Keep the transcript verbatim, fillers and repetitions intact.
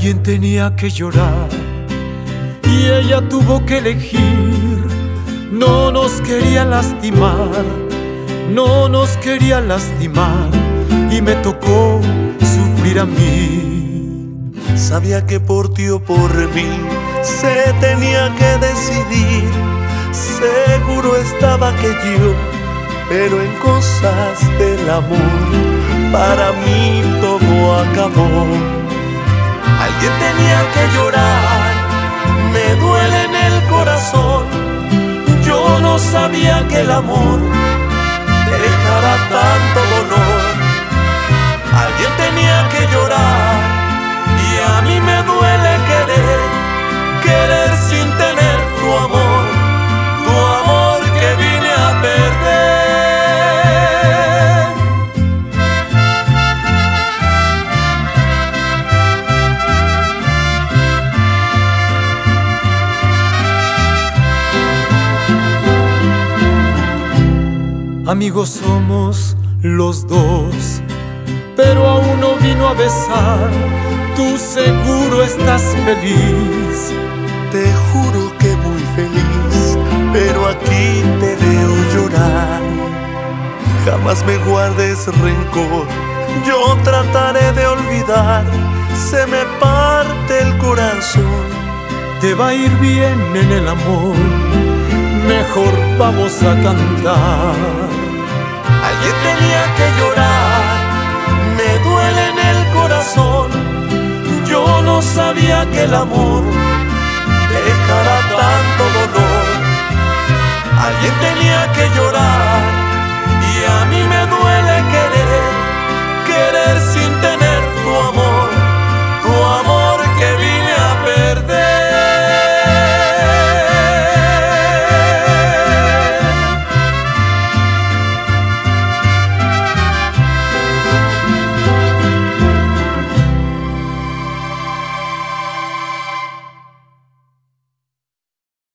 Alguien tenía que llorar y ella tuvo que elegir. No nos quería lastimar, no nos quería lastimar, y me tocó sufrir a mí. Sabía que por ti o por mí se tenía que decidir. Seguro estaba que yo, pero en cosas del amor, para mí todo acabó. Alguien tenía que llorar, me duele en el corazón. Yo no sabía que el amor dejara tanto dolor. Alguien tenía que llorar y a mí me duele querer, querer sin tener tu amor, tu amor que vine a perder. Amigos somos los dos, pero aún no vino a besar. Tú seguro estás feliz. Te juro que muy feliz, pero aquí te veo llorar. Jamás me guardes rencor, yo trataré de olvidar. Se me parte el corazón. Te va a ir bien en el amor, mejor vamos a cantar. Alguien tenía que llorar, me duele en el corazón. Yo no sabía que el amor dejara tanto dolor. Alguien tenía que llorar